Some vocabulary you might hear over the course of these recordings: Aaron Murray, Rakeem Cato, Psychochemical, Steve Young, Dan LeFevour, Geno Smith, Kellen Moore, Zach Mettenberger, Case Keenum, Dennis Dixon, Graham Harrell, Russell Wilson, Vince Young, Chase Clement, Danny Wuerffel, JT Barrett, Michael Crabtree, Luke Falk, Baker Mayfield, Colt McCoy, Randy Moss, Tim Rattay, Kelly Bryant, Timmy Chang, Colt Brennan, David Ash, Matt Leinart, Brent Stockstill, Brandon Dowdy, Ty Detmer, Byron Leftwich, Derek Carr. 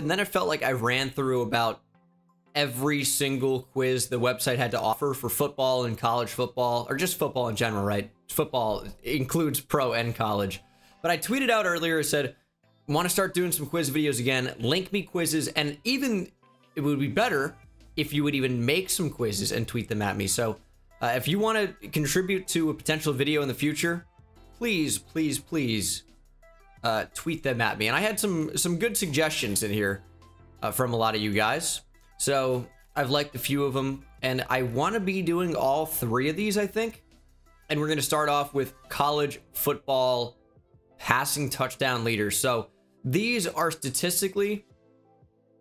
but then it felt like I ran through about every single quiz the website had to offer for football and college football, or just football in general, right? Football includes pro and college. But I tweeted out earlier, I said, want to start doing some quiz videos again, link me quizzes, and even it would be better if you would even make some quizzes and tweet them at me. So if you want to contribute to a potential video in the future, please, please, please tweet them at me. And I had some good suggestions in here from a lot of you guys. So I've liked a few of them, and I want to be doing all three of these, I think. And we're going to start off with college football passing touchdown leaders. So these are statistically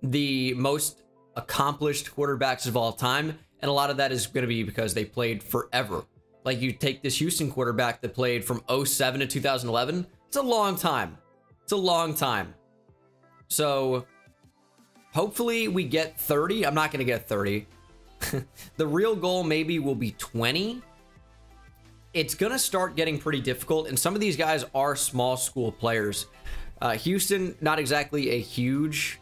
the most accomplished quarterbacks of all time. And a lot of that is going to be because they played forever. Like, you take this Houston quarterback that played from 07 to 2011. It's a long time. It's a long time. So hopefully we get 30. I'm not going to get 30. The real goal maybe will be 20. It's going to start getting pretty difficult. And some of these guys are small school players. Houston, not exactly a huge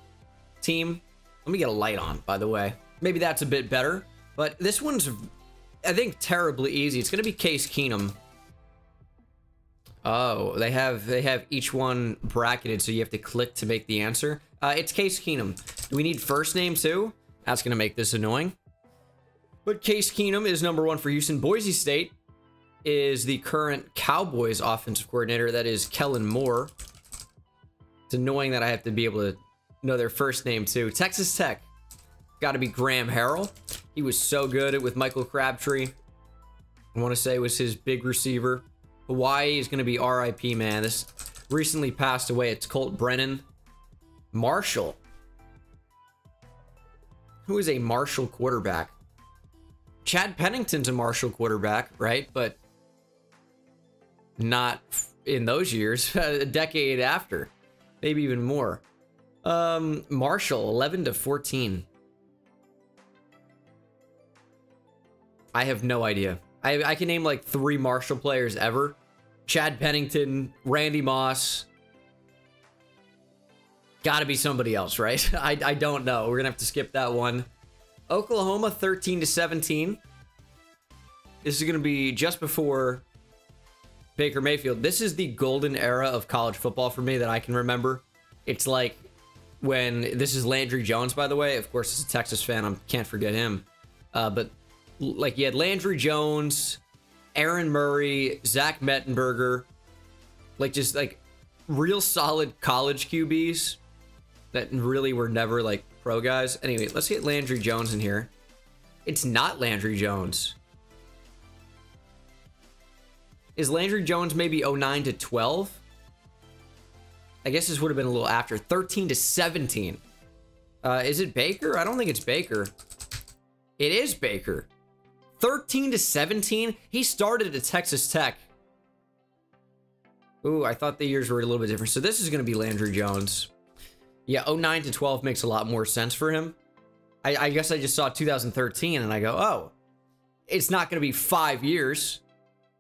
team. Let me get a light on, by the way. Maybe that's a bit better. But this one's, I think, terribly easy. It's going to be Case Keenum. Oh, they have each one bracketed, so you have to click to make the answer. It's Case Keenum. Do we need first name too? That's going to make this annoying. But Case Keenum is number one for Houston. Boise State is the current Cowboys offensive coordinator. That is Kellen Moore. It's annoying that I have to be able to know their first name too. Texas Tech. Got to be Graham Harrell. He was so good with Michael Crabtree. I want to say was his big receiver. Hawaii is going to be RIP, man. This recently passed away. It's Colt Brennan. Marshall. Who is a Marshall quarterback? Chad Pennington's a Marshall quarterback, right? But not in those years. A decade after. Maybe even more. Marshall, 11 to 14. I have no idea. I can name like three Marshall players ever. Chad Pennington, Randy Moss. Gotta be somebody else, right? I don't know. We're gonna have to skip that one. Oklahoma, 13 to 17. This is gonna be just before Baker Mayfield. This is the golden era of college football for me that I can remember. It's like when, this is Landry Jones, by the way. Of course, it's a Texas fan. I can't forget him. But like, you had Landry Jones, Aaron Murray, Zach Mettenberger, like just like real solid college QBs that really were never like pro guys. Anyway, let's get Landry Jones in here. It's not Landry Jones. Is Landry Jones maybe 09 to 12? I guess this would have been a little after. 13 to 17. Is it Baker? I don't think it's Baker. It is Baker. 13 to 17. He started at Texas Tech. Ooh, I thought the years were a little bit different. So this is going to be Landry Jones. Yeah, 09 to 12 makes a lot more sense for him. I guess I just saw 2013 and I go, oh, it's not going to be 5 years.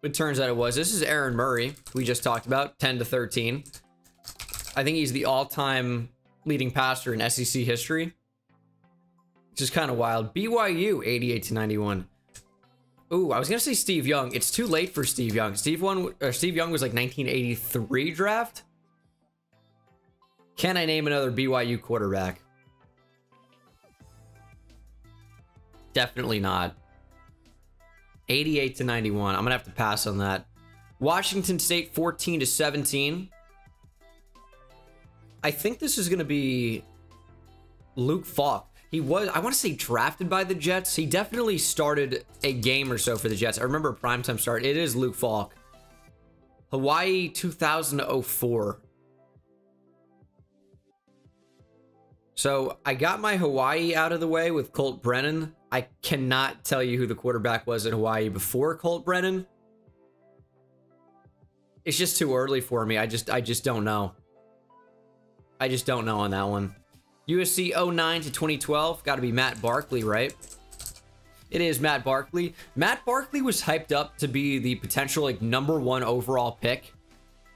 It turns out it was. This is Aaron Murray, we just talked about, 10 to 13. I think he's the all-time leading passer in SEC history. Which is kind of wild. BYU, 88 to 91. Ooh, I was going to say Steve Young. It's too late for Steve Young. Steve Young was like 1983 draft. Can I name another BYU quarterback? Definitely not. 88 to 91. I'm going to have to pass on that. Washington State, 14 to 17. I think this is going to be Luke Falk. He was, I want to say, drafted by the Jets. He definitely started a game or so for the Jets. I remember a primetime start. It is Luke Falk. Hawaii, 2004. So I got my Hawaii out of the way with Colt Brennan. I cannot tell you who the quarterback was at Hawaii before Colt Brennan. It's just too early for me. I just don't know. I just don't know on that one. USC 09 to 2012. Got to be Matt Barkley, right? It is Matt Barkley. Matt Barkley was hyped up to be the potential like number one overall pick,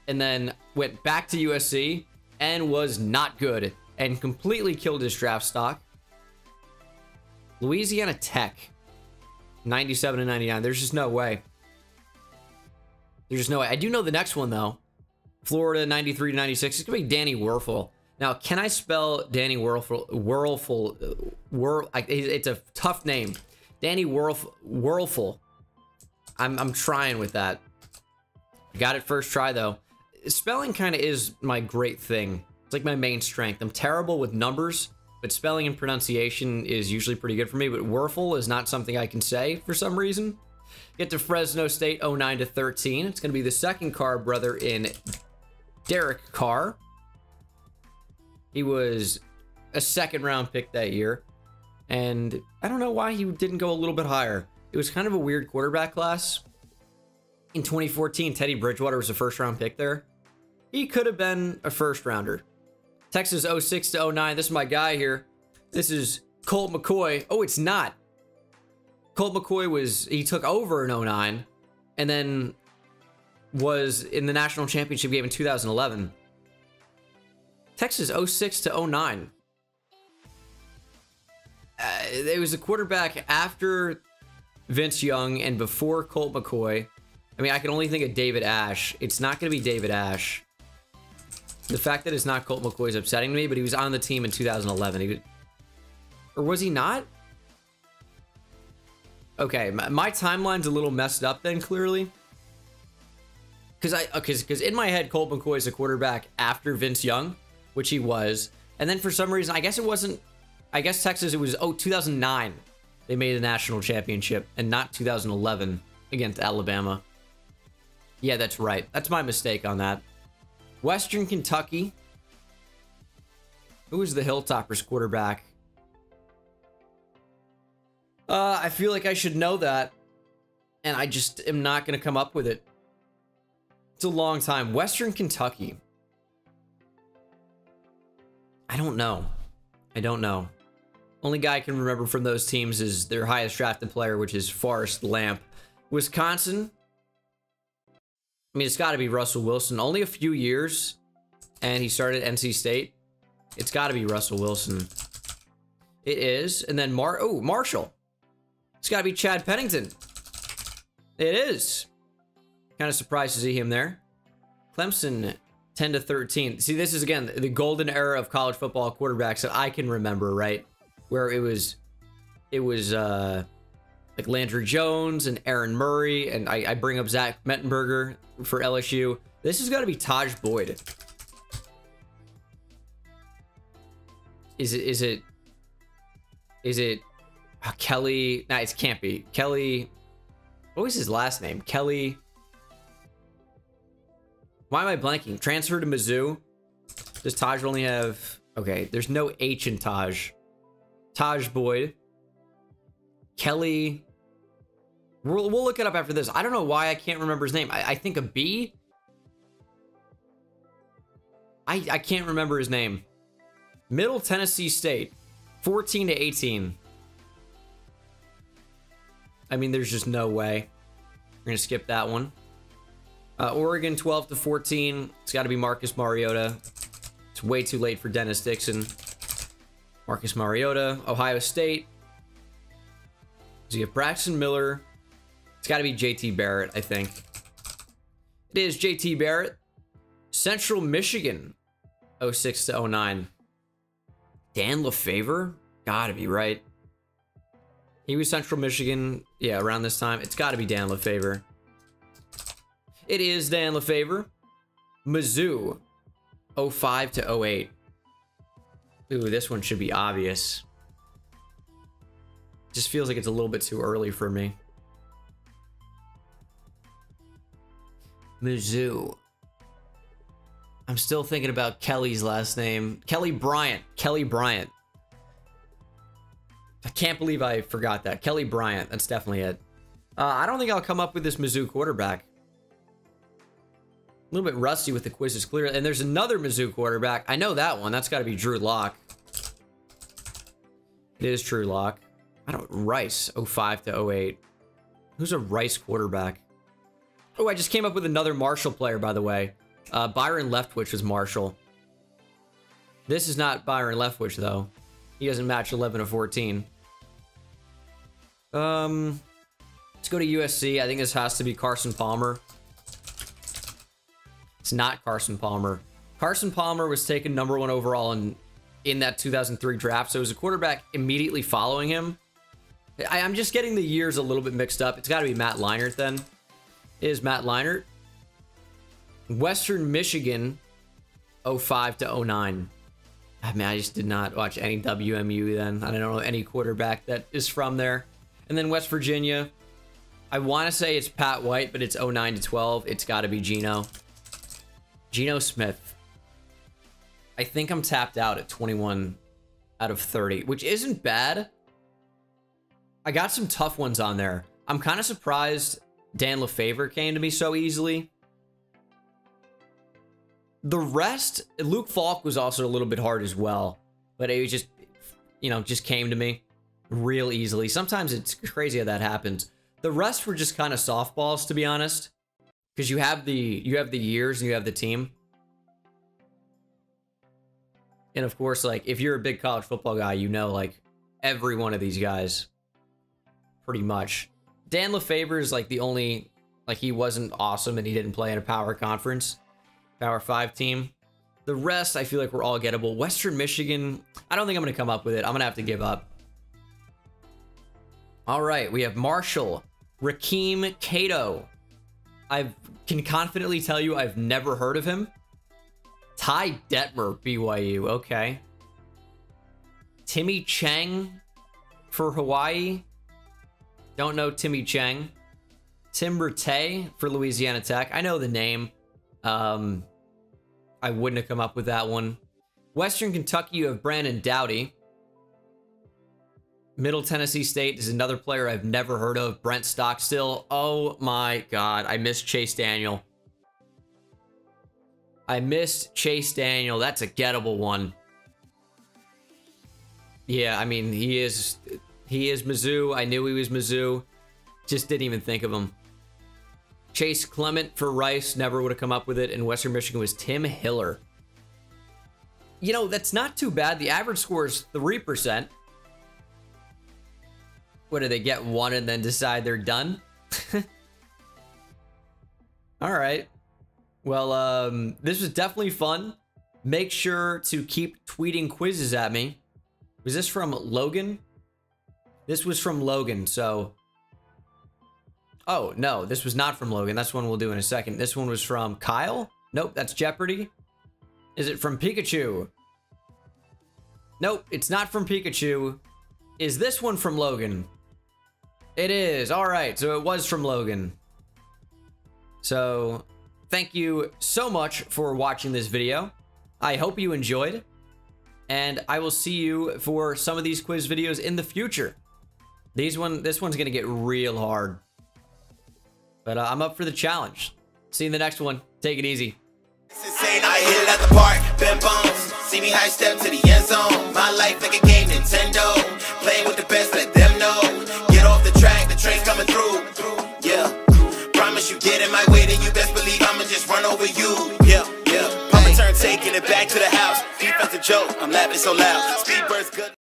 and then went back to USC and was not good. and completely killed his draft stock. Louisiana Tech, 97-99. There's just no way. There's just no way. I do know the next one, though. Florida, 93-96. It's going to be Danny Wuerffel. Now, can I spell Danny Wuerffel? It's a tough name. Danny Wuerffel. I'm trying with that. Got it first try, though. Spelling kind of is my great thing. It's like my main strength. I'm terrible with numbers, but spelling and pronunciation is usually pretty good for me. But Wuerffel is not something I can say for some reason. Get to Fresno State, 09-13. It's going to be the second Carr brother in Derek Carr. He was a second-round pick that year, and I don't know why he didn't go a little bit higher. It was kind of a weird quarterback class. In 2014, Teddy Bridgewater was a first-round pick there. He could have been a first-rounder. Texas, 06-09. This is my guy here. This is Colt McCoy. Oh, it's not. Colt McCoy he took over in 09 and then was in the national championship game in 2011. Texas, 06-09. It was a quarterback after Vince Young and before Colt McCoy. I mean, I can only think of David Ash. It's not going to be David Ash. The fact that it's not Colt McCoy is upsetting me, but he was on the team in 2011. Or was he not? Okay, my timeline's a little messed up then, clearly. Because in my head, Colt McCoy is a quarterback after Vince Young, which he was. And then for some reason, I guess Texas, it was, 2009. They made a national championship and not 2011 against Alabama. Yeah, that's right. That's my mistake on that. Western Kentucky. Who was the Hilltoppers quarterback? I feel like I should know that, and I just am not going to come up with it. It's a long time. Western Kentucky. I don't know. I don't know. Only guy I can remember from those teams is their highest drafted player, which is Forrest Lamp. Wisconsin. I mean, it's got to be Russell Wilson. Only a few years, and he started at NC State. It's got to be Russell Wilson. It is. And then Marshall. It's got to be Chad Pennington. It is. Kind of surprised to see him there. Clemson, 10-13. See, this is, again, the golden era of college football quarterbacks that I can remember, right? Where it was like Landry Jones and Aaron Murray, and I bring up Zach Mettenberger for LSU. This has got to be Tajh Boyd. Is it Kelly? Nah, it can't be Kelly. What was his last name? Kelly. Why am I blanking? Transferred to Mizzou. Does Tajh only have? Okay, there's no H in Tajh. Tajh Boyd. Kelly. We'll look it up after this. I don't know why I can't remember his name. I think a B. I can't remember his name. Middle Tennessee State, 14-18. I mean, there's just no way. We're going to skip that one. Oregon, 12-14. It's got to be Marcus Mariota. It's way too late for Dennis Dixon. Marcus Mariota. Ohio State. So you have Braxton Miller. It's got to be JT Barrett, I think. It is JT Barrett. Central Michigan, 06-09. Dan LeFevour? Gotta be, right? He was Central Michigan, yeah, around this time. It's gotta be Dan LeFevour. It is Dan LeFevour. Mizzou, 05-08. Ooh, this one should be obvious. Just feels like it's a little bit too early for me. Mizzou. I'm still thinking about Kelly's last name. Kelly Bryant. Kelly Bryant. I can't believe I forgot that. Kelly Bryant. That's definitely it. I don't think I'll come up with this Mizzou quarterback. A little bit rusty with the quizzes, clearly. And there's another Mizzou quarterback. I know that one. That's got to be Drew Locke. It is Drew Locke. Rice, 05-08. Who's a Rice quarterback? Oh, I just came up with another Marshall player, by the way. Byron Leftwich was Marshall. This is not Byron Leftwich, though. He doesn't match 11 of 14. Let's go to USC. I think this has to be Carson Palmer. It's not Carson Palmer. Carson Palmer was taken number 1 overall in that 2003 draft, so it was a quarterback immediately following him. I'm just getting the years a little bit mixed up. It's got to be Matt Leinart then. It is Matt Leinart. Western Michigan, 05 to 09. I mean, I just did not watch any WMU then. I don't know any quarterback that is from there. And then West Virginia. I want to say it's Pat White, but it's 09 to 12. It's got to be Geno. Geno Smith. I think I'm tapped out at 21 out of 30, which isn't bad. I got some tough ones on there. I'm kind of surprised Dan LeFevour came to me so easily. The rest, Luke Falk was also a little bit hard as well, but it was just, you know, just came to me real easily. Sometimes it's crazy how that happens. The rest were just kind of softballs, to be honest, because you have the years and you have the team. And of course, like, if you're a big college football guy, you know, like, every one of these guys, pretty much. Dan LeFevour is, like, the only, like, he wasn't awesome and he didn't play in a power conference, power 5 team. The rest, I feel like we're all gettable. Western Michigan, I don't think I'm going to come up with it. I'm going to have to give up. All right, we have Marshall, Rakeem Cato. I can confidently tell you I've never heard of him. Ty Detmer, BYU, okay. Timmy Chang for Hawaii. Don't know Timmy Chang. Tim Rattay for Louisiana Tech. I know the name. I wouldn't have come up with that one. Western Kentucky, you have Brandon Dowdy. Middle Tennessee State is another player I've never heard of. Brent Stockstill. Oh my God, I missed Chase Daniel. I missed Chase Daniel. That's a gettable one. Yeah, I mean, he is Mizzou. I knew he was Mizzou. Just didn't even think of him. Chase Clement for Rice. Never would have come up with it. And Western Michigan was Tim Hiller. You know, that's not too bad. The average score is 3%. What, do they get one and then decide they're done? All right. Well, this was definitely fun. Make sure to keep tweeting quizzes at me. Was this from Logan? This was from Logan, so... Oh, no, this was not from Logan. That's one we'll do in a second. This one was from Kyle? Nope, that's Jeopardy. Is it from Pikachu? Nope, it's not from Pikachu. Is this one from Logan? It is. All right, so it was from Logan. So... thank you so much for watching this video. I hope you enjoyed, and I will see you for some of these quiz videos in the future. This one's gonna get real hard, but I'm up for the challenge. See you in the next one. Take it easy. It's insane. I hit it at the park, bend bones. See me high step to the end zone. My life like a game, Nintendo. Playing with the best, let them know. Get off the track, the train's coming through. Yeah. Promise you get in my way, then you best believe I'ma just run over you. Yeah, yeah. Papa turn taking it back to the house. Defense a joke, I'm laughing so loud. Speed burns good.